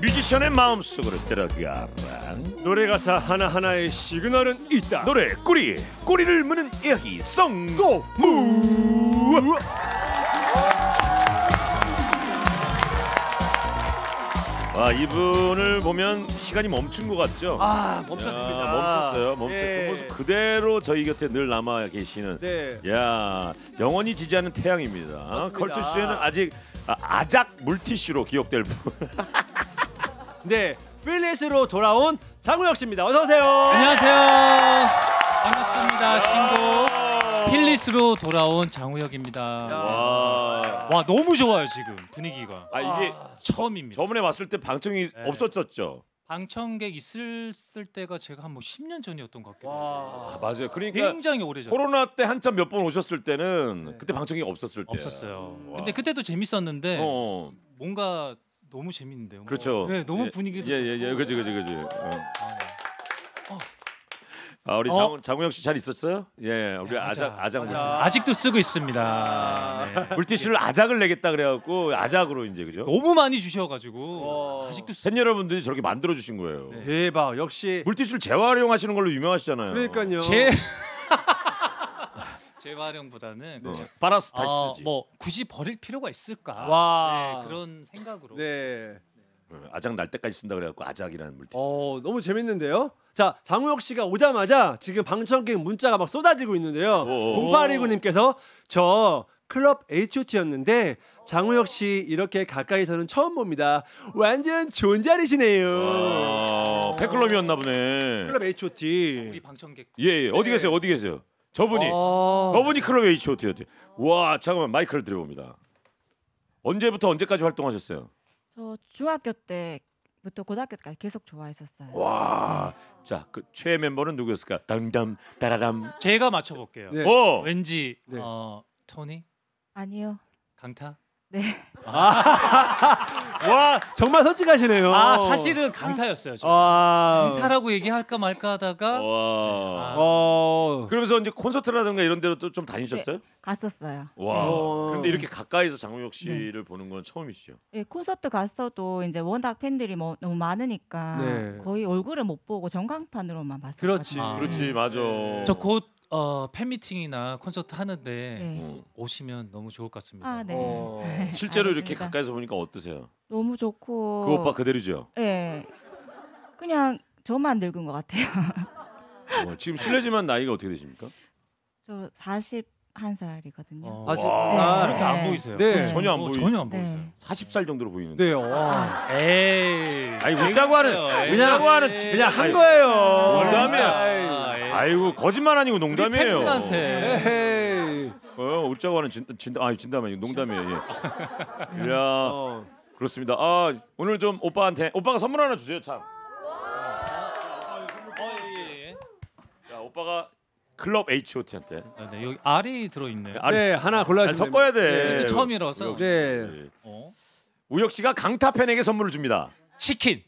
뮤지션의 마음속으로 들어가라. 노래가 다 하나하나의 시그널은 있다. 노래 꼬리, 꼬리를 무는 이야기 쏭꼬무. 아, 이분을 보면 시간이 멈춘 것 같죠? 아, 멈췄습니다. 멈췄어요. 멈췄고 모습 그대로 저희 곁에 늘 남아 계시는, 네, 야, 영원히 지지하는 태양입니다. 컬투쇼에는 아직 아작 물티슈로 기억될 분. 네, 필릿으로 돌아온 장우혁 씨입니다. 어서 오세요. 안녕하세요. 반갑습니다. 신곡 필릿으로 돌아온 장우혁입니다. 와, 너무 좋아요 지금 분위기가. 아, 이게 처음입니다. 저번에 왔을 때 방청이, 네, 없었었죠. 방청객 있을 때가 제가 한 뭐 10년 전이었던 것 같기도 하고. 아, 맞아요. 그러니까 굉장히 오래전. 코로나 때 한참 몇 번 오셨을 때는, 네, 그때 방청객 없었을 때. 없었어요. 근데 그때도 재밌었는데 뭔가 너무 재밌는데요. 그렇죠. 네, 너무 분위기도. 예예예, 그지. 아, 우리 장우혁 씨 잘 있었어요? 예, 우리 아작 물티슈. 아직도 쓰고 있습니다. 네. 물티슈를 아작을 내겠다 그래갖고 아작으로 이제, 그죠? 너무 많이 주셔가지고 아직도 팬 여러분들이 저렇게 만들어 주신 거예요. 네. 대박, 역시 물티슈를 재활용하시는 걸로 유명하시잖아요. 그러니까요. 재활용보다는, 네, 빨아서 다시 쓰지. 뭐 굳이 버릴 필요가 있을까? 와, 네, 그런 생각으로. 네. 아작 날 때까지 쓴다 그래갖고 아작이라는 물티슈. 너무 재밌는데요. 자, 장우혁 씨가 오자마자 지금 방청객 문자가 막 쏟아지고 있는데요. 0829님께서 저 클럽 H.O.T였는데 장우혁 씨 이렇게 가까이서는 처음 봅니다. 완전 존잘이시네요. 팬클럽이었나 보네. 클럽 H.O.T. 우리 방청객. 예. 어디 계세요? 어디 계세요? 저분이. 저분이 클럽 H.O.T였대. 와, 잠깐만, 마이크를 드려봅니다. 언제부터 언제까지 활동하셨어요? 저 중학교 때부터 고등학교 때까지 계속 좋아했었어요. 와, 자, 그 최애 멤버는 누구였을까? 담담 따라담. 제가 맞춰볼게요. 네. 왠지, 네, 토니? 아니요. 강타? 네. 와, 정말 솔직하시네요. 아, 사실은 강타였어요. 강타라고 얘기할까 말까 하다가. 그러면서 이제 콘서트라든가 이런 데로 또 좀 다니셨어요? 네, 갔었어요. 와. 그런데 이렇게 가까이서 장우혁 씨를, 네, 보는 건 처음이시죠? 네, 콘서트 갔어도 이제 워낙 팬들이 뭐 너무 많으니까, 네, 거의 얼굴을 못 보고 전광판으로만 봤어요. 그렇지, 그렇지, 맞아. 저 곧 팬미팅이나 콘서트 하는데, 네, 오시면 너무 좋을 것 같습니다. 아, 네. 실제로 이렇게 가까이서 보니까 어떠세요? 너무 좋고. 그 오빠 그대로죠? 네. 그냥 저만 늙은 것 같아요. 지금 실례지만 나이가 어떻게 되십니까? 저 41살이거든요. 네. 이렇게 안 보이세요? 네. 전혀 안 보이세요? 전혀 안 보이세요. 네. 40살 정도로 보이는데. 네. 에이. 아니, 웃자고 하는. 그냥 한 거예요. 농담이야. 아이고, 거짓말 아니고 농담이에요. 우리 팬들한테. 웃자고 하는 진담 아니고 농담이에요. 예. 이야, 그렇습니다. 아, 오늘 좀 오빠가 선물 하나 주세요. 참. 자, 오빠가 클럽 H.O.T한테. 아, 네, 여기 알이 들어있네요. 네, 하나 골라주세요. 섞어야 돼. 네, 처음이라서. 네. 네. 우혁 씨가 강타 팬에게 선물을 줍니다. 치킨.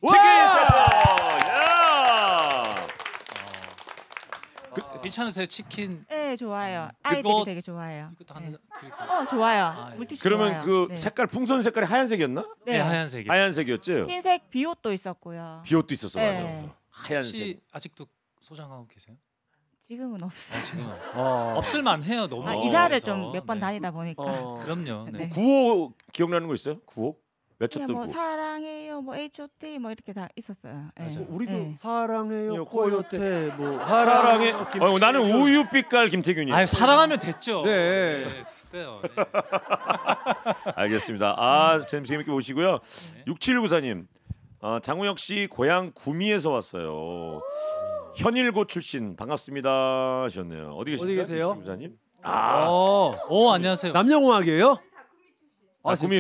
괜찮으세요? 치킨? 네, 좋아요. 아이들이 되게 좋아해요. 이것도 하나 드릴까요? 좋아요. 물티슈 그러면 좋아요. 그 색깔, 풍선 색깔이 하얀색이었나? 네, 하얀색이요. 하얀색이었죠? 흰색 비옷도 있었고요. 비옷도 있었어, 네. 맞아요. 하얀색. 혹시 아직도 소장하고 계세요? 지금은 없어요. 지금은. 없을만 해요. 너무. 이사를 좀 몇 번, 네, 다니다 보니까. 그럼요. 네. 9호 기억나는 거 있어요? 9호? 뭐 사랑해요, 뭐 H.O.T. 뭐 이렇게 다 있었어요. 네. 우리도, 네, 사랑해요, 코요테 뭐 사랑해. 나는 우유빛깔 김태균이. 아, 사랑하면 됐죠. 네, 네, 됐어요. 네. 알겠습니다. 아, 재밌게 보시고요. 네. 6794님, 장우혁 씨 고향 구미에서 왔어요. 현일고 출신 반갑습니다 하셨네요. 어디 계세요, 6794님? 아, 안녕하세요. 남녀공학이에요? 구미.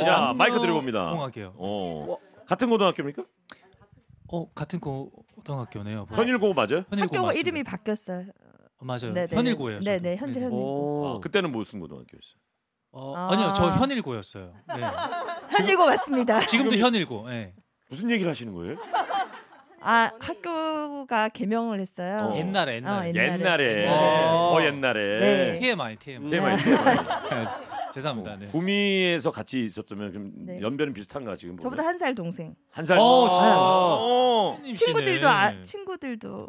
야, 마이크 드려봅니다. 공학이요. 같은 고등학교입니까? 같은 고등학교네요. 현일고 맞아요? 학교가 이름이 바뀌었어요. 맞아요. 네네. 현일고예요. 네, 네, 현재 현일고. 그때는 무슨 고등학교였어요? 아니요, 저 현일고였어요. 네. 현일고 맞습니다. 지금도 현일고. 네. 무슨 얘기를 하시는 거예요? 아, 학교가 개명을 했어요. 어. 옛날에. 더 옛날에. 네. TMI. 죄송합니다. 네. 구미에서 같이 있었다면 좀 네. 연배는 비슷한가 지금? 보면? 저보다 1살 동생. 1살. 어, 진짜. 어. 친구들도.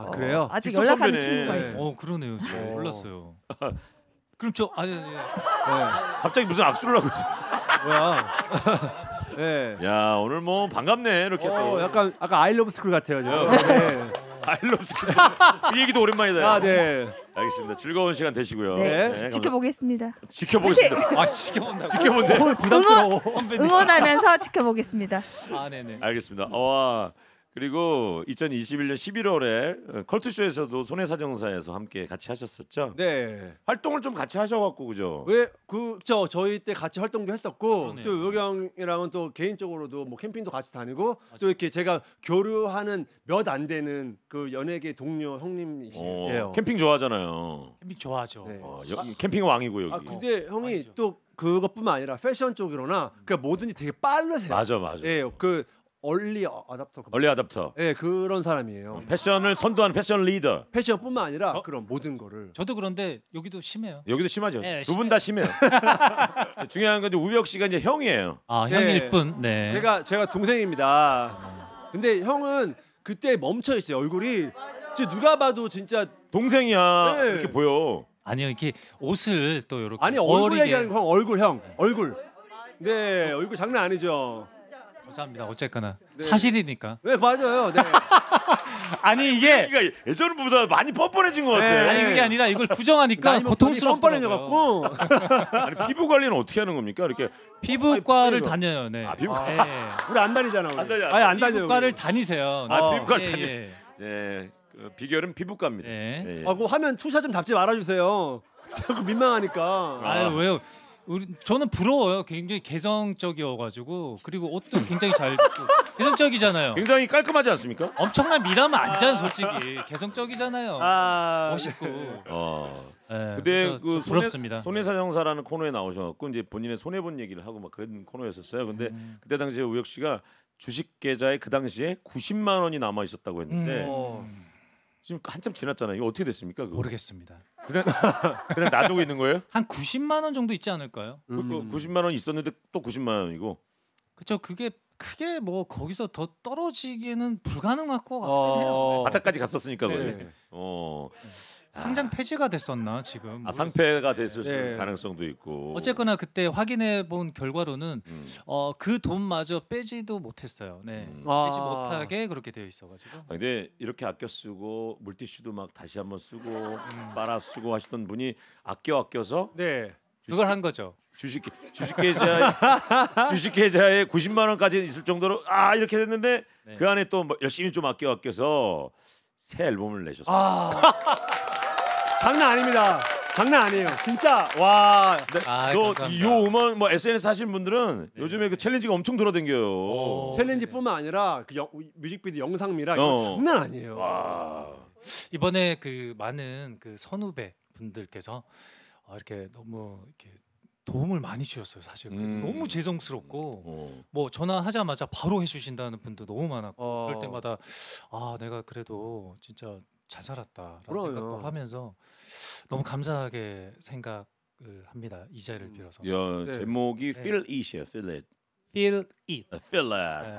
아, 그래요? 아직 연락하는 친구가 있어요. 어, 그러네요. 저 몰랐어요. 그럼 저 아니. 갑자기 무슨 악수를 하고 있어? 뭐야? 네. 야, 오늘 뭐 반갑네 이렇게 또. 약간 아까 아이러브 스쿨 같아요, 저. 네. 아이러브 스쿨. 이 얘기도 오랜만이다. 아, 네. 알겠습니다. 즐거운 시간 되시고요. 네. 네, 지켜보겠습니다. 지켜보겠습니다. 아, 지켜본다. 부담스러워. 응원하면서 지켜보겠습니다. 아, 네네. 알겠습니다. 와. 그리고 2021년 11월에 컬투쇼에서도 손해사정사에서 함께 같이 하셨었죠? 네. 활동을 좀 같이 하셔갖고 그죠? 왜 그죠? 저희 때 같이 활동도 했었고 그러네요. 또 의경이랑은 또 개인적으로도 뭐 캠핑도 같이 다니고 맞아. 또 이렇게 제가 교류하는 몇 안 되는 그 연예계 동료 형님이시네요. 캠핑 좋아하잖아요. 캠핑 좋아하죠. 네. 캠핑 왕이고 여기. 아 근데 형이 아니죠. 또 그것뿐만 아니라 패션 쪽이로나 그냥 뭐든지 되게 빠르세요. 맞아. 예, 그 얼리 아답터. 네, 그런 사람이에요. 패션을 선도하는 패션 리더. 패션뿐만 아니라 그런 모든 거를. 저도 그런데 여기도 심해요. 여기도 심하죠. 네, 두 분 다 심해요. 중요한 건 우혁 씨가 이제 형이에요. 아, 형일 네. 뿐. 네. 제가 동생입니다. 근데 형은 그때 멈춰 있어요. 얼굴이. 진짜 누가 봐도 진짜 동생이야. 네. 이렇게 보여. 아니요, 이렇게 옷을 또 이렇게. 아니 얼굴 얘기하는 거 얼굴. 네, 얼굴 장난 아니죠. 감사합니다. 어쨌거나 네. 사실이니까. 네 맞아요. 네. 아니 이게 예전보다 많이 뻔뻔해진 것 같아. 네. 아니 그게 아니라 이걸 부정하니까 고통스럽더라고요. 아니 피부 관리는 어떻게 하는 겁니까? 이렇게 피부과를 다녀요. 네. 아 피부과. 아, 네. 우리 안 다니잖아. 우리. 안 다녀요. 피부과를 다니세요. 네. 아 피부과를 다니. 네. 그 비결은 피부과입니다. 네. 네. 아, 그 화면 투샷 좀 잡지 말아주세요. 자꾸 민망하니까. 아유 왜요? 저는 부러워요. 굉장히 개성적이어가지고 그리고 옷도 굉장히 잘 입고 개성적이잖아요. 굉장히 깔끔하지 않습니까? 엄청난 미남은 아니잖아요, 솔직히. 개성적이잖아요. 아... 멋있고. 네, 근데 그 부럽습니다. 손해사정사라는 코너에 나오셔갖고 이제 본인의 손해 본 얘기를 하고 막 그런 코너였었어요. 근데 그때 당시에 우혁 씨가 주식 계좌에 그 당시에 90만 원이 남아 있었다고 했는데 지금 한참 지났잖아요. 이거 어떻게 됐습니까? 그거? 모르겠습니다. 그냥 놔두고 있는 거예요? 한 90만 원 정도 있지 않을까요? 90만 원 있었는데 또 90만 원이고. 그렇죠. 그게 크게 뭐 거기서 더 떨어지기는 불가능할 것 같긴 해요. 바닥까지 갔었으니까. 네. 상장 폐지가 됐었나 지금? 아 상폐가 됐을 네. 가능성도 있고. 어쨌거나 그때 확인해 본 결과로는 그 돈마저 빼지도 못했어요. 네, 빼지 못하게 그렇게 되어 있어가지고. 아, 근데 이렇게 아껴 쓰고 물티슈도 막 다시 한번 쓰고 빨아 쓰고 하시던 분이 아껴서 네 그걸 한 거죠. 주식 계좌에 90만 원까지 있을 정도로 이렇게 됐는데 네. 그 안에 또 열심히 좀 아껴서 새 앨범을 내셨어요. 장난 아니에요. 진짜 와. 이 음원 뭐 SNS 하신 분들은 네. 요즘에 그 챌린지가 엄청 돌아댕겨요. 챌린지뿐만 아니라 그 뮤직비디오 영상미라 이거 장난 아니에요. 와. 이번에 그 많은 그 선후배 분들께서 이렇게 너무 이렇게 도움을 많이 주셨어요. 사실 너무 죄송스럽고 뭐 전화하자마자 바로 해주신다는 분도 너무 많았고 그럴 때마다 내가 그래도 진짜 잘 살았다라는 생각도 하면서 너무 감사하게 생각을 합니다. 이 자리를 빌어서. 네. 제목이 네. Feel It이에요. Feel It.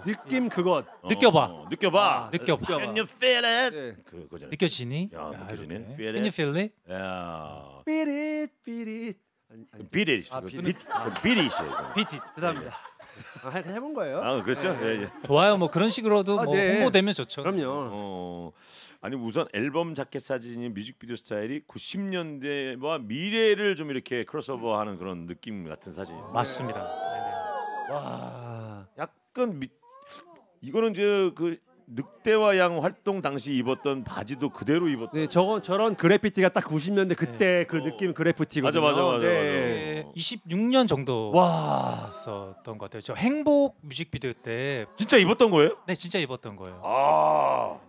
느낌 그것. 느껴봐. Can you feel it? 네. 그거잖아요. 느껴지니? Can you feel it? Yeah. Feel it. 비릿. 죄송합니다. 해본 거예요? 아 그렇죠. 네. 예. 좋아요. 뭐 그런 식으로도 뭐 네. 홍보되면 좋죠. 그럼요. 아니 우선 앨범 자켓 사진이 뮤직비디오 스타일이 90년대와 미래를 좀 이렇게 크로스오버하는 그런 느낌 같은 사진. 맞습니다. 네네. 와 약간 이거는 이제 그 늑대와 양 활동 당시 입었던 바지도 그대로 입었다. 네, 저런 그래피티가 딱 90년대 그때 네. 그 느낌 그래피티거든요. 맞아. 네. 26년 정도 썼던 것 같아요. 저 행복 뮤직비디오 때 진짜 입었던 거예요? 네, 진짜 입었던 거예요. 아,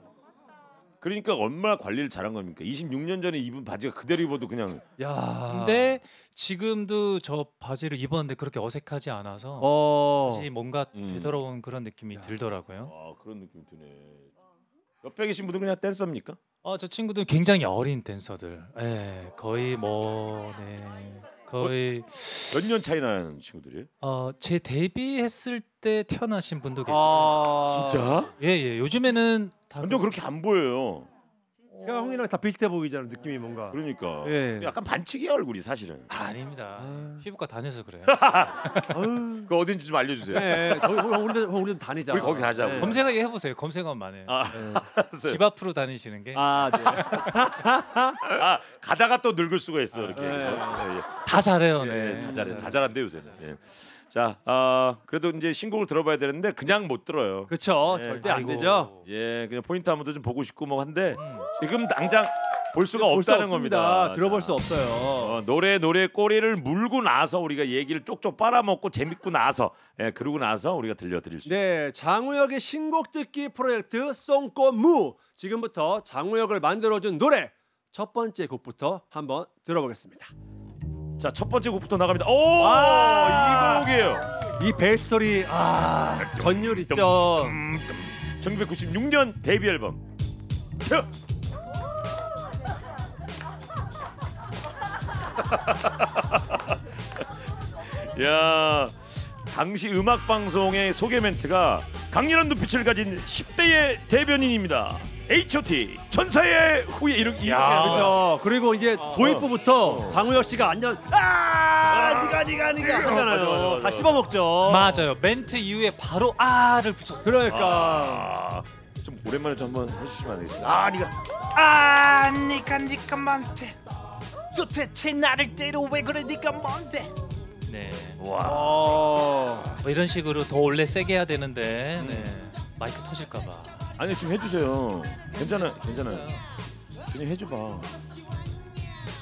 그러니까 얼마나 관리를 잘한 겁니까? 26년 전에 입은 바지가 그대로 입어도 그냥. 야. 근데 지금도 저 바지를 입었는데 그렇게 어색하지 않아서 다시 뭔가 되돌아온 그런 느낌이 들더라고요. 아 그런 느낌이 드네. 옆에 계신 분들 그냥 댄서입니까? 저 친구들은 굉장히 어린 댄서들. 네, 거의 뭐 거의 몇 년 차이 나는 친구들이에요? 제 데뷔했을 때 태어나신 분도 계세요. 아 진짜? 예예. 예. 요즘에는 완전 그렇게 안 보여요. 제가 형이랑 다 비슷해 보이잖아, 느낌이 뭔가. 그러니까. 예. 약간 반칙이야 얼굴이 사실은. 아닙니다. 피부과 다녀서 그래요. 그 어딘지 좀 알려주세요. 네, 우리도 다니자. 우리 거기 가자. 네. 검색을 해보세요. 검색하면 많아요. 아, 네. 집 앞으로 다니시는 게. 아, 네. 아 가다가 또 늙을 수가 있어 이렇게. 네. 네. 다 잘해요. 네. 네. 다 잘해. 다 잘한대 요새. 네. 자, 그래도 이제 신곡을 들어봐야 되는데 그냥 못 들어요. 그렇죠. 예, 절대 안 되죠. 예, 그냥 포인트 한 번 더 좀 보고 싶고 뭐 한데 지금 당장 볼 수가 없다는 겁니다. 들어볼 수 없어요. 노래 꼬리를 물고 나서 우리가 얘기를 쪽쪽 빨아먹고 재밌고 나서, 예, 그러고 나서 우리가 들려드릴 수 있어요. 네, 장우혁의 신곡 듣기 프로젝트 쏭꼬무. 지금부터 장우혁을 만들어준 노래 첫 번째 곡부터 한번 들어보겠습니다. 자, 첫 번째 곡부터 나갑니다. 오! 아, 이 곡이에요. 이 벨소리, 아, 전율 있죠. 1996년 데뷔 앨범. 야, 당시 음악 방송의 소개 멘트가 강렬한 눈빛을 가진 10대의 대변인입니다. H.O.T 천사의 후예 이렇게. 그렇죠. 그리고 이제 도입부부터 장우혁 씨가 안녕. 아, 니가 하잖아요. 다 씹어 먹죠. 맞아요. 멘트 이후에 바로 아를 붙였어요. 그러니까. 좀 오랜만에 좀 한번 해주시면 안 되겠어요? 니가 뭔데? 도대체 나를 때려 왜 그래? 니가 뭔데? 네. 와. 이런 식으로 더 원래 세게 해야 되는데 마이크 터질까봐. 아니 좀 해주세요. 괜찮아요, 괜찮아요. 그냥 해줘봐.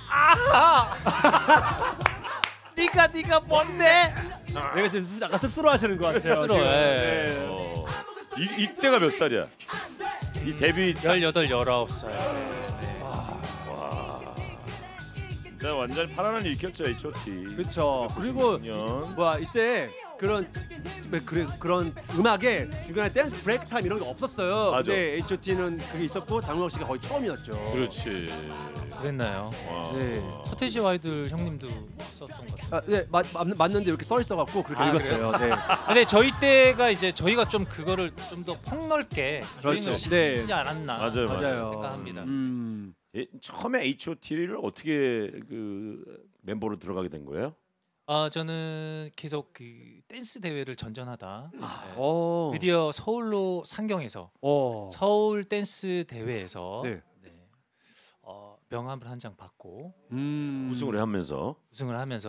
아! 네가 뭔데? 내가 지금 약간 씁쓸해하시는 것 같아요. 씁쓸해. 네. 이때가 몇 살이야? 이 데뷔 18, 19살. 네. 와. 진짜 완전히 파란을 일으켰죠, H.O.T. 그렇죠. 그리고 뭐야 이때. 그런 음악에 중간에 댄스 브레이크 타임 이런 게 없었어요. 맞아. 근데 H.O.T는 그게 있었고 장우혁 씨가 거의 처음이었죠. 그렇지. 그랬나요? 네. 서태지와 아이들 형님도 썼던 것 같아요. 네, 맞는데 이렇게 써 있어갖고 그렇게 읽었어요. 네. 근데 저희 때가 이제 저희가 좀 그거를 좀 더 폭넓게 주인을 시키지 않았나. 맞아요. 생각합니다. 처음에 H.O.T를 어떻게 그 멤버로 들어가게 된 거예요? 저는 계속 그 댄스 대회를 전전하다 드디어 서울로 상경해서 서울 댄스 대회에서 명함을 한 장 받고 우승을 하면서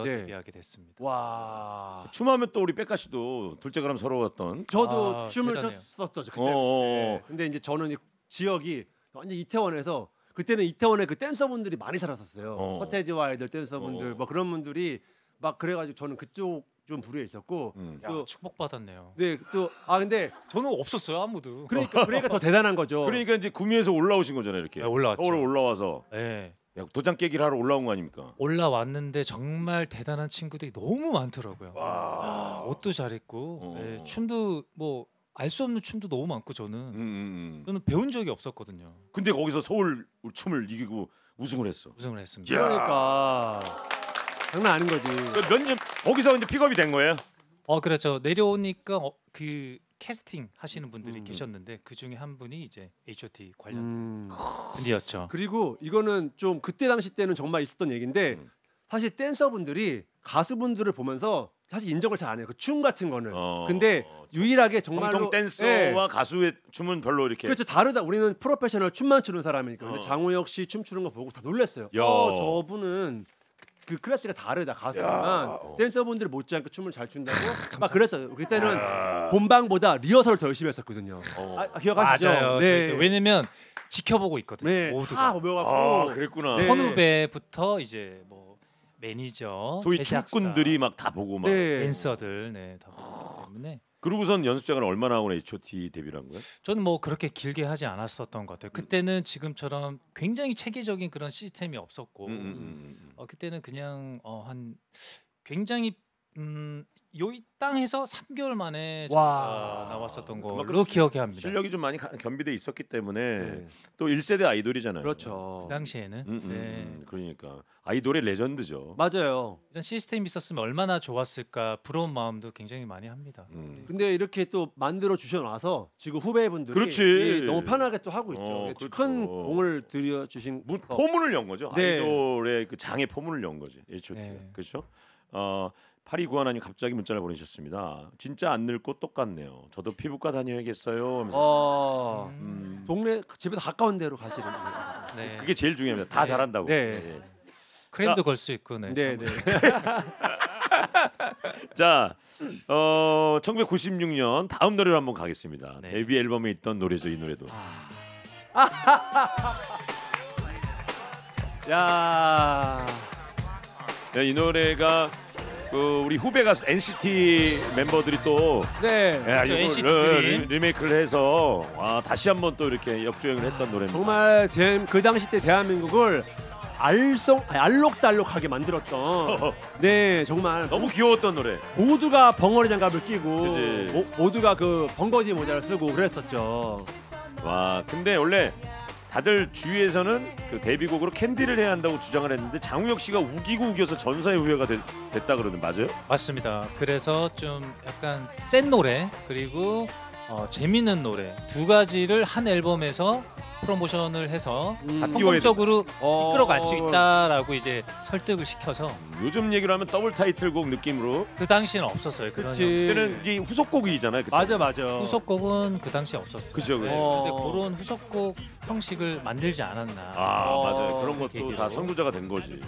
데뷔하게 됐습니다. 와. 춤하면 또 우리 백가 씨도 둘째 그럼 서로 갔던. 저도 춤을 췄었죠 그때. 네. 근데 이제 저는 지역이 완전 이태원에서 그때는 이태원에 그 댄서분들이 많이 살았었어요. 서태지와 아이들 댄서분들 뭐 그런 분들이 막 그래가지고 저는 그쪽 좀 부류에 있었고 또 축복받았네요. 네, 또 근데 저는 없었어요 아무도. 그러니까 더 대단한 거죠. 그러니까 이제 구미에서 올라오신 거잖아요 이렇게. 네, 올라왔죠. 서울 올라와서. 네. 야, 도장 깨기를 하러 올라온 거 아닙니까? 올라왔는데 정말 대단한 친구들이 너무 많더라고요. 와. 옷도 잘했고 네, 춤도 뭐 알 수 없는 춤도 너무 많고 저는 배운 적이 없었거든요. 근데 거기서 서울 춤을 이기고 우승을 했어. 우승을 했습니다. 그러니까. 장난 아닌 거지. 몇 년 거기서 이제 픽업이 된 거예요? 그렇죠. 내려오니까 그 캐스팅 하시는 분들이 계셨는데 그 중에 한 분이 이제 H.O.T 관련 분이었죠. 그리고 이거는 좀 그때 당시 때는 정말 있었던 얘기인데 사실 댄서분들이 가수분들을 보면서 사실 인정을 잘 안 해요. 그 춤 같은 거는. 근데 유일하게 정말로 전통 댄서와 가수의 춤은 별로 이렇게. 그렇죠. 다르다. 우리는 프로페셔널 춤만 추는 사람이니까. 근데 장우혁 씨 춤추는 거 보고 다 놀랐어요. 저분은 그 클래스가 다르다 가수지만 댄서분들을 못지않게 춤을 잘 춘다고 막 그랬어요. 그때는 본방보다 리허설을 더 열심히 했었거든요. 기억하시죠? 맞아요. 네. 왜냐면 지켜보고 있거든요. 네. 모두가. 그랬구나. 네. 선후배부터 이제 뭐 매니저, 소위 제작사. 춤꾼들이 막 다 보고 막 댄서들 다 보기 때문에. 그러고선 연습생활을 얼마나 하고 H.O.T 데뷔를 한 거예요? 저는 뭐 그렇게 길게 하지 않았었던 것 같아요. 그때는 지금처럼 굉장히 체계적인 그런 시스템이 없었고 그때는 그냥 한 굉장히 요 이 땅에서 3개월 만에 나왔었던 걸로 기억해 합니다. 실력이 좀 많이 겸비돼 있었기 때문에 또 1세대 아이돌이잖아요. 그렇죠. 그 당시에는 그러니까 아이돌의 레전드죠. 맞아요. 이런 시스템이 있었으면 얼마나 좋았을까 부러운 마음도 굉장히 많이 합니다. 근데 이렇게 또 만들어 주셔놔서 지금 후배분들이 그렇지. 너무 편하게 또 하고 있죠. 그렇죠. 큰 공을 들여 주신 포문을 연 거죠. 네. 아이돌의 그 장의 포문을 연 거지. H.O.T. 네. 그렇죠. 8291님 갑자기 문자를 보내셨습니다. 진짜 안 늙고 똑같네요. 저도 피부과 다녀야겠어요. 하면서 동네 집에서 가까운 데로 가시는 거예요. 네. 그게 제일 중요합니다. 다 잘한다고. 네. 네. 크림도 걸 수 있고. 네. 네. 자, 1996년 다음 노래로 한번 가겠습니다. 네. 데뷔 앨범에 있던 노래죠, 이 노래도. 야. 야, 이 노래가 그 우리 후배 가수 NCT 멤버들이 또 야, 리메이크를 해서 다시 한번 또 이렇게 역주행을 했던 노래입니다. 정말 그 당시 때 대한민국을 알록달록하게 만들었던 네 정말 너무 귀여웠던 노래. 모두가 벙어리 장갑을 끼고 모두가 그 벙거지 모자를 쓰고 그랬었죠. 와 근데 원래 다들 주위에서는 그 데뷔곡으로 캔디를 해야 한다고 주장을 했는데 장우혁 씨가 우기고 우겨서 전사의 후회가 됐다 그러는 맞아요? 맞습니다. 그래서 좀 약간 센 노래 그리고 재밌는 노래 두 가지를 한 앨범에서 프로모션을 해서 성공적으로 이끌어갈 수 있다라고 이제 설득을 시켜서 요즘 얘기로 하면 더블 타이틀곡 느낌으로 그 당시는 없었어요. 그때는 이제 후속곡이잖아요. 그때. 맞아 맞아. 후속곡은 그 당시에 없었어요. 그죠. 네. 근데 그런 후속곡 형식을 만들지 않았나. 맞아요. 그런 것도 계기로. 다 선구자가 된 거지.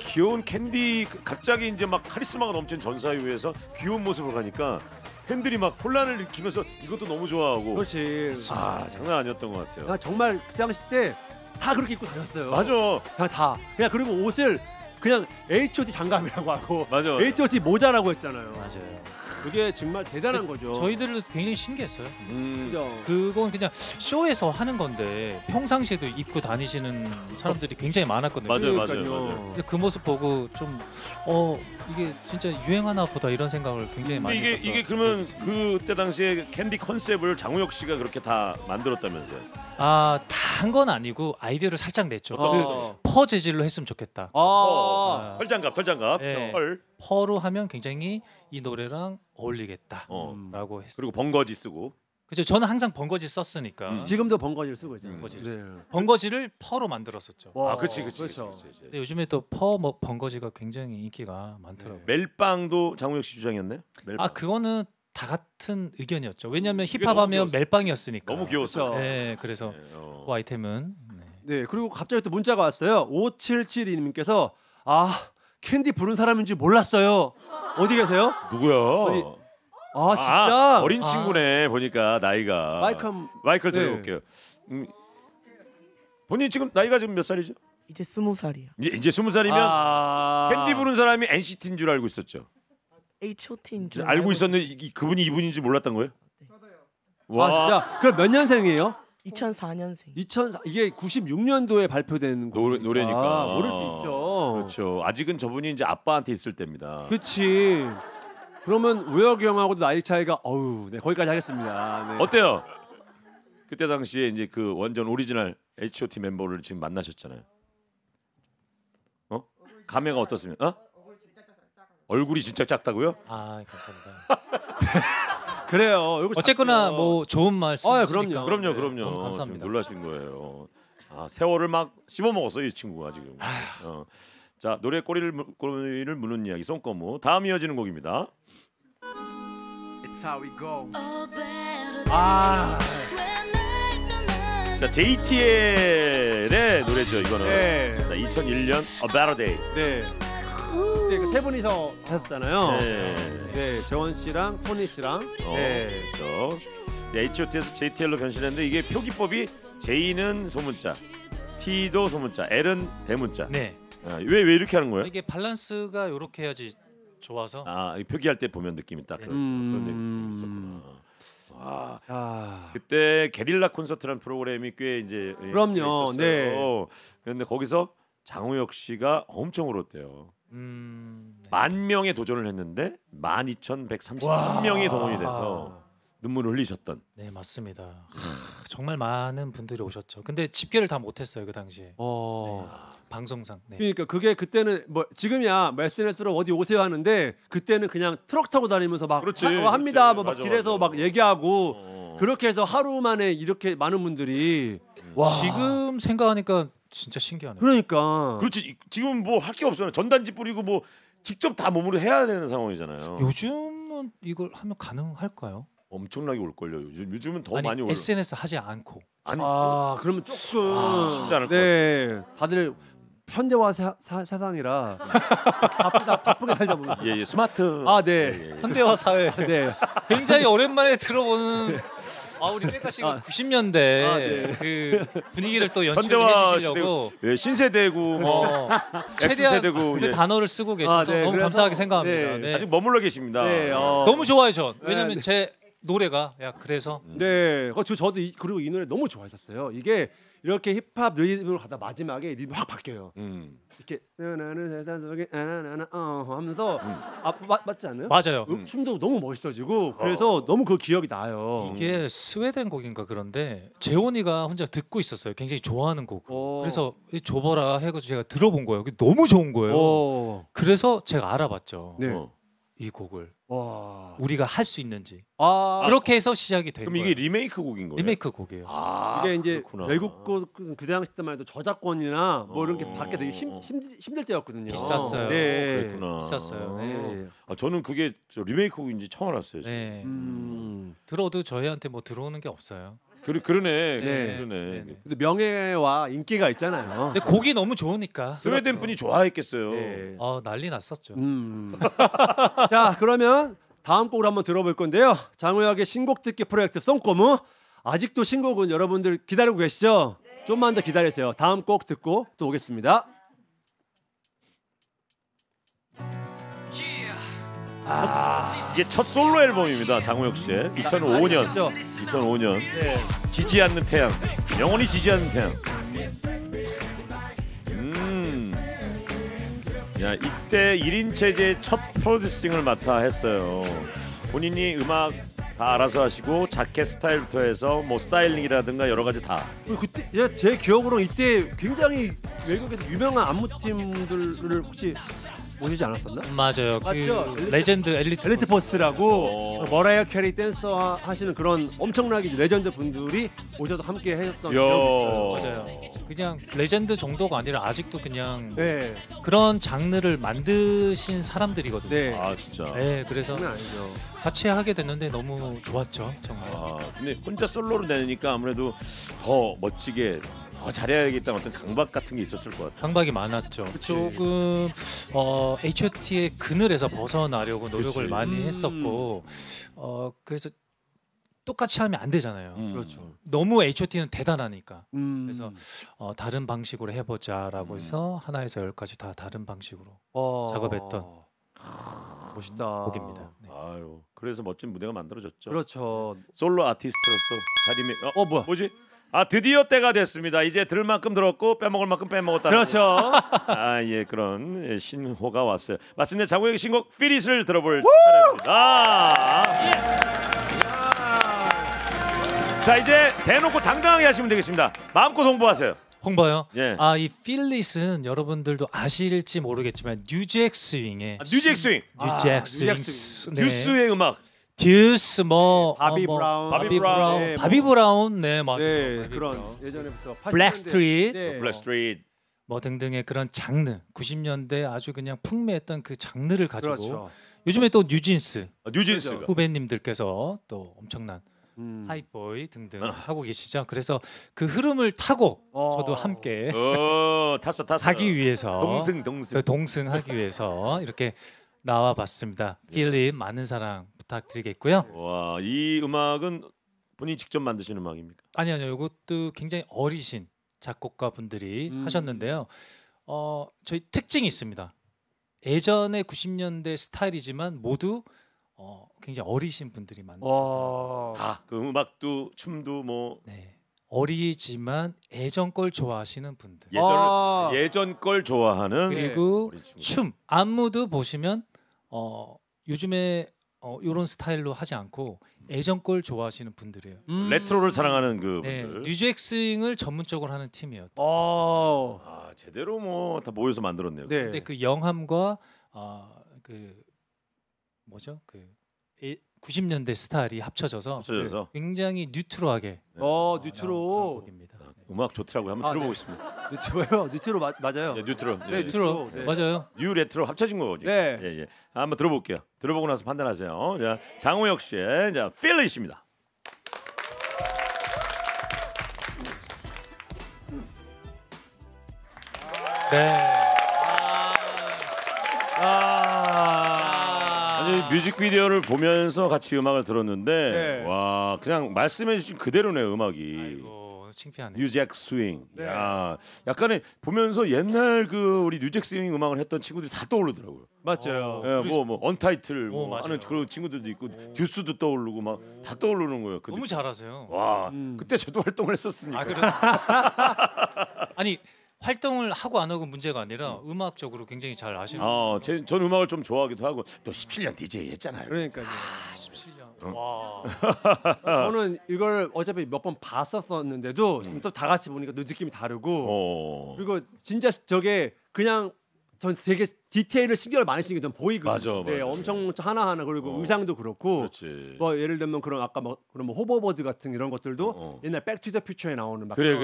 귀여운 캔디 갑자기 이제 막 카리스마가 넘친 전사유에서 귀여운 모습을 가니까. 팬들이 막 혼란을 일으키면서 이것도 너무 좋아하고. 그렇지. 장난 아니었던 것 같아요. 나 정말 그 당시 때 다 그렇게 입고 다녔어요. 맞아. 다. 그냥 그리고 옷을 그냥 H.O.T 장갑이라고 하고 맞아. H.O.T 모자라고 했잖아요. 맞아요. 그게 정말 대단한 거죠. 저희들도 굉장히 신기했어요. 그건 그냥 쇼에서 하는 건데 평상시에도 입고 다니시는 사람들이 굉장히 많았거든요. 맞아요. 근데 그 모습 보고 좀 이게 진짜 유행하나 보다 이런 생각을 굉장히 많이 했었던 이게 그러면 그때 당시에 캔디 컨셉을 장우혁 씨가 그렇게 다 만들었다면서요? 다 한 건 아니고 아이디어를 살짝 냈죠. 퍼 재질로 했으면 좋겠다. 펄장갑. 네. 퍼로 하면 굉장히 이 노래랑 어울리겠다라고 했어요. 그리고 벙거지 쓰고. 그죠. 저는 항상 벙거지 썼으니까. 지금도 벙거지를 쓰고 있잖아요. 벙거지를 퍼로 만들었었죠. 그렇지. 근데 요즘에 또 벙거지가 굉장히 인기가 많더라고요. 멜빵도 장우혁 씨 주장이었나요? 그거는 다 같은 의견이었죠. 왜냐하면 힙합하면 멜빵이었으니까. 너무 귀여웠어. 네, 그래서 그 아이템은. 네, 그리고 갑자기 또 문자가 왔어요. 5772님께서 캔디 부른 사람인지 몰랐어요. 어디 계세요? 누구야? 진짜? 어린 친구네 보니까 나이가. 마이클 들어볼게요. 본인 지금 나이가 지금 몇 살이죠? 이제 20살이요. 이제 20살이면 캔디 부른 사람이 NCT인 줄 알고 있었죠. H.O.T인 줄 알고 있었는데 그분이 이분인지 몰랐던 거예요? 네. 와 진짜. 그럼 몇 년생이에요? 2004년생. 이게 96년도에 발표된 노래니까 모를 수 있죠. 그렇죠. 아직은 저분이 이제 아빠한테 있을 때입니다. 그렇지. 그러면 우혁이 형하고도 나이 차이가 거기까지 하겠습니다. 네. 어때요? 그때 당시에 이제 그 완전 오리지널 H.O.T 멤버를 지금 만나셨잖아요. 감회가 어떻습니까? 얼굴이 진짜 작다고요? 감사합니다. 그래요. 어쨌거나 뭐 좋은 말씀. 그럼요. 감사합니다. 놀라신 거예요. 세월을 막 씹어 먹었어 이 친구가 지금. 자 노래 꼬리를 무는 이야기 쏭꼬무 다음 이어지는 곡입니다. It's how we go. 자 JTL의 노래죠 이거는. 자 2001년 A Better Day. 그 세 분이서 하셨잖아요. 재원 씨랑 토니 씨랑. H.O.T에서 JTL로 변신했는데 이게 표기법이 J는 소문자, T도 소문자, L은 대문자. 왜 이렇게 하는 거예요? 이게 밸런스가 이렇게 해야지 좋아서. 표기할 때 보면 느낌이 딱 그런 느낌이 있었구나. 그때 게릴라 콘서트라는 프로그램이 꽤 이제 있었어요. 그런데 거기서 장우혁 씨가 엄청 울었대요. 네. 10,000명의 도전을 했는데 12,133명이 동원이 돼서 눈물을 흘리셨던. 네 맞습니다. 정말 많은 분들이 오셨죠. 근데 집계를 다 못했어요 그 당시에. 네. 방송상. 네. 그러니까 그게 그때는 뭐 지금이야 SNS로 어디 오세요 하는데 그때는 그냥 트럭 타고 다니면서 막 그렇지, 합니다. 뭐 맞아, 길에서 맞아. 막 얘기하고 그렇게 해서 하루 만에 이렇게 많은 분들이. 와. 지금 생각하니까 진짜 신기하네요. 그러니까. 그렇지 지금 뭐 할 게 없어요. 전단지 뿌리고 뭐 직접 다 몸으로 해야 되는 상황이잖아요. 요즘은 이걸 하면 가능할까요? 엄청나게 올 걸요. 요즘은 더 많이 올. SNS 하지 않고. 아니, 그러면 조금 쉽지 않을 것 같아요. 다들 현대화 세상이라 바쁘게 살다 보면. 예, 스마트. 네. 현대화 사회. 네. 굉장히 오랜만에 들어보는. 우리 백가 씨가 90년대 그 분위기를 또 연출해 주시려고. 예, 신세대고 뭐 X세대고 그 단어를 쓰고 계셔서 너무 감사하게 생각합니다. 네. 아직 머물러 계십니다. 네. 너무 좋아요, 전. 왜냐면 제 노래가 그래서 네 저도 그리고 이 노래 너무 좋아했었어요. 이게 이렇게 힙합 리듬으로 가다 마지막에 리듬 확 바뀌어요. 이렇게 하면서 맞지 않나요? 맞아요. 춤도 너무 멋있어지고 그래서 너무 그 기억이 나요. 이게 스웨덴 곡인가 그런데 재원이가 혼자 듣고 있었어요. 굉장히 좋아하는 곡. 그래서 줘봐라 해서 제가 들어본 거예요. 너무 좋은 거예요. 그래서 제가 알아봤죠. 네. 이 곡을 우리가 할 수 있는지 그렇게 해서 시작이 된 거예요. 그럼 이게 리메이크 곡인 거예요? 리메이크 곡이에요. 이게 이제 그렇구나. 외국 곡 그 당시 때만 해도 저작권이나 뭐 이런 게 받기 되게 힘들 때였거든요. 비쌌어요. 네. 그랬구나. 비쌌어요. 네. 저는 그게 리메이크 곡인지 처음 알았어요. 네. 들어도 저희한테 뭐 들어오는 게 없어요. 그러네. 네. 그러네. 네. 근데 명예와 인기가 있잖아요. 근데 곡이 너무 좋으니까. 스웨덴 분이 좋아했겠어요. 네. 난리 났었죠. 자, 그러면 다음 곡을 한번 들어볼 건데요. 장우혁의 신곡 듣기 프로젝트 쏭꼬무. 아직도 신곡은 여러분들 기다리고 계시죠? 네. 좀만 더 기다리세요. 다음 곡 듣고 또 오겠습니다. 이게 첫 솔로 앨범입니다. 장우혁 씨의 2005년. 2005년. 네. 지지 않는 태양. 영원히 지지 않는 태양. 야, 이때 1인 체제의 첫 프로듀싱을 맡아 했어요. 본인이 음악 다 알아서 하시고 자켓 스타일부터 해서 뭐 스타일링이라든가 여러 가지 다. 그때 제 기억으로 이때 굉장히 외국에서 유명한 안무팀들을 혹시 모시지 않았었나? 맞아요. 맞죠? 그 레전드 엘리트 포스라고 머라이어 캐리 댄서 하시는 그런 엄청나게 레전드 분들이 오셔서 함께 해줬던 기억이 있어요. 맞아요. 그냥 레전드 정도가 아니라 아직도 그냥 그런 장르를 만드신 사람들이거든요. 네. 진짜. 네, 그래서 같이 하게 됐는데 너무 좋았죠, 정말. 근데 혼자 솔로로 내니까 아무래도 더 멋지게 잘해야겠다는 어떤 강박 같은 게 있었을 것 같아요. 강박이 많았죠. 그치. 조금 H.O.T의 그늘에서 벗어나려고 노력을 많이 했었고 그래서 똑같이 하면 안 되잖아요. 그렇죠. 너무 H.O.T는 대단하니까. 그래서 다른 방식으로 해보자라고 해서 하나에서 10까지 다 다른 방식으로 작업했던 멋있다 곡입니다. 네. 아유, 그래서 멋진 무대가 만들어졌죠. 그렇죠. 솔로 아티스트로서 자리매. 뭐야? 뭐지? 드디어 때가 됐습니다. 이제 들을 만큼 들었고 빼먹을 만큼 빼먹었다. 그렇죠. 그런 신호가 왔어요. 마침내 장우혁의 신곡 Feel It을 들어볼 차례입니다. 자, 이제 대놓고 당당하게 하시면 되겠습니다. 마음껏 홍보하세요. 홍보요? 예. 이 Feel It은 여러분들도 아실지 모르겠지만 뉴잭스윙의 뉴잭스윙 뉴스의 음악. 듀스 바비 브라운 네 맞아요. 네, 그런 브라운. 예전에부터 블랙 스트리트 뭐 등등의 그런 장르 90년대 아주 그냥 풍미했던 그 장르를 가지고 요즘에 또 뉴진스 후배님들께서 또 엄청난 하이보이 등등 하고 계시죠. 그래서 그 흐름을 타고 저도 함께 탔어 가기 위해서 동승하기 위해서 이렇게 나와봤습니다. Feel It 많은 사랑 부탁드리겠고요. 와, 이 음악은 본인이 직접 만드신 음악입니까? 아니요, 이것도 굉장히 어리신 작곡가 분들이 하셨는데요. 저희 특징이 있습니다. 예전의 90년대 스타일이지만 모두 굉장히 어리신 분들이 만드신. 그 음악도 춤도 뭐. 네. 어리지만 예전 걸 좋아하시는 분들. 예전 걸 좋아하는. 그리고 춤, 안무도 보시면 요즘에 이런 스타일로 하지 않고 예전 걸 좋아하시는 분들이에요. 레트로를 사랑하는 그 분들. 네, 뉴잭스윙을 전문적으로 하는 팀이에요. 아, 제대로 뭐 다 모여서 만들었네요. 네. 근데 그 영함과 그 뭐죠? 그 90년대 스타일이 합쳐져서 굉장히 뉴트로하게. 네. 뉴트로. 곡입니다. 음악 좋더라고요. 한번 들어보겠습니다. 네. 뉴트로요? 뉴트로 맞아요. 네, 뉴트로. 네, 뉴트로. 네. 맞아요. 뉴 레트로 합쳐진 거거든요. 네. 예. 한번 들어볼게요. 들어보고 나서 판단하세요. 자, 장우혁 씨의 자, Feel It입니다. 네. 뮤직비디오를 보면서 같이 음악을 들었는데 네. 와 그냥 말씀해주신 그대로네 음악이. 아이고 창피하네. 뉴잭스윙. 네. 야, 약간의 보면서 옛날 그 우리 뉴잭스윙 음악을 했던 친구들이 다 떠오르더라고요. 맞죠. 예, 뭐 언타이틀 뭐 하는 그런 친구들도 있고 듀스도 떠오르고 막 다 떠오르는 거예요. 그 너무 잘하세요. 와 그때 저도 활동을 했었으니까. 아니. 활동을 하고 안 하고 문제가 아니라 음악적으로 굉장히 잘 아시는 거예요. 전 음악을 좀 좋아하기도 하고 또 17년 DJ 했잖아요. 그러니까요. 17년. 와. 저는 이걸 어차피 몇 번 봤었었는데도 또 다 같이 보니까 느낌이 다르고 그리고 진짜 저게 그냥 전 되게 디테일을 신경을 많이 쓰는 게 좀 보이거든요. 맞아, 네, 엄청 하나하나 그리고 의상도 그렇고. 그렇지. 뭐 예를 들면 그런 아까 뭐 그런 뭐 호버보드 같은 이런 것들도 옛날 백투더퓨처에 나오는 막 그래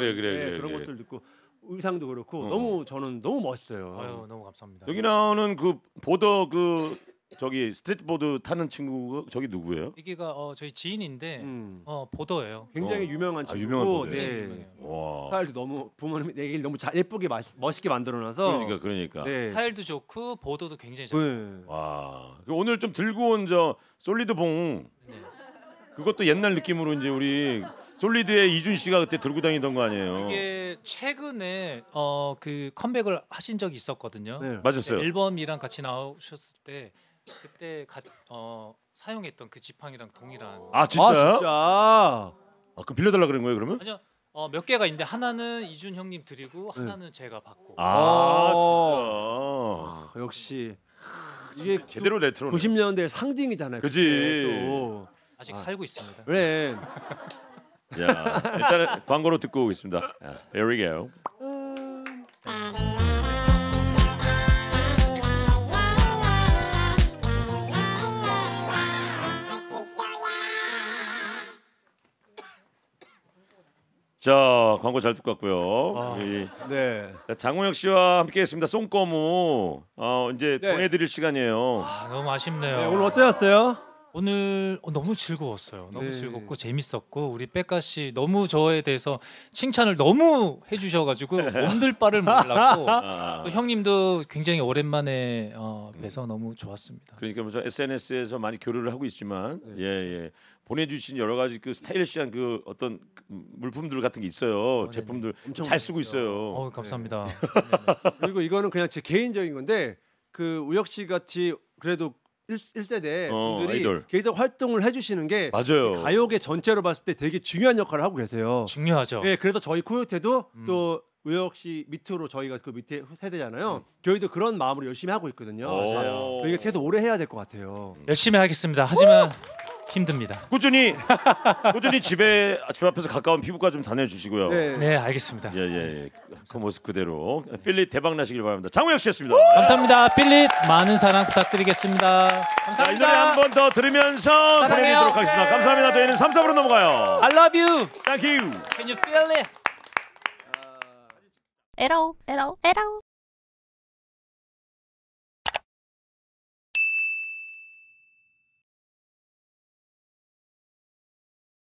그런 것들도 있고. 의상도 그렇고 너무 저는 너무 멋있어요. 아유, 너무 감사합니다. 여기 나오는 그 보더 그 저기 스트리트 보드 타는 친구 저기 누구예요? 이게가 저희 지인인데 보더예요. 굉장히 유명한 친구고. 네. 와. 스타일도 너무 부모님이 내 얘기를 너무 예쁘게 멋있게 만들어놔서. 그러니까. 네. 스타일도 좋고 보더도 굉장히 잘. 네. 와. 오늘 좀 들고 온 저 솔리드 봉. 네. 그것도 옛날 느낌으로 이제 우리 솔리드의 이준 씨가 그때 들고 다니던 거 아니에요? 이게 최근에 그 컴백을 하신 적이 있었거든요. 네. 맞았어요. 앨범이랑 같이 나오셨을 때 그때 사용했던 그 지팡이랑 동일한. 아 진짜요? 그럼 빌려달라 그런 거예요 그러면? 아니요. 몇 개가 있는데 하나는 이준 형님 드리고 하나는 제가 받고. 아 진짜. 역시 이게 제대로 레트로. 90년대 상징이잖아요. 그지. 아직 살고 있습니다. 그래. 야, 일단은 광고로 듣고 오겠습니다. Here we go. 자, 광고 잘 듣고 왔고요. 네. 장우혁 씨와 함께했습니다. 쏭꼬무 이제 보내드릴 시간이에요. 아, 너무 아쉽네요. 네, 오늘 어떠셨어요? 오늘 너무 즐거웠어요. 너무 즐겁고 재밌었고 우리 백가 씨 너무 저에 대해서 칭찬을 너무 해주셔가지고 몸둘 바를 몰랐고 또 형님도 굉장히 오랜만에 뵈서 너무 좋았습니다. 그러니까 무슨 SNS에서 많이 교류를 하고 있지만 보내주신 여러 가지 그 스타일리시한 그 어떤 물품들 같은 게 있어요. 제품들 잘 쓰고 있어요. 감사합니다. 그리고 이거는 그냥 제 개인적인 건데 그 우혁 씨 같이 그래도 1세대 분들이 계속 활동을 해주시는 게 가요계 전체로 봤을 때 되게 중요한 역할을 하고 계세요. 중요하죠. 네, 그래서 저희 코요태도 또 우혁 씨 밑으로 저희가 그 밑에 세대잖아요. 저희도 그런 마음으로 열심히 하고 있거든요. 맞아요. 저희가 계속 오래 해야 될 것 같아요. 열심히 하겠습니다. 하지만 힘듭니다. 꾸준히 집 앞에서 가까운 피부과 좀 다녀주시고요. 네, 알겠습니다. 예. 그 모습 그대로 필릿 대박 나시길 바랍니다. 장우혁 씨였습니다. 감사합니다. 필릿 많은 사랑 부탁드리겠습니다. 감사합니다. 자, 이 노래 한 번 더 들으면서 보내드리도록 하겠습니다. 네. 감사합니다. 저희는 3,4부로 넘어가요. I love you. Thank you. Can you feel it? Hello.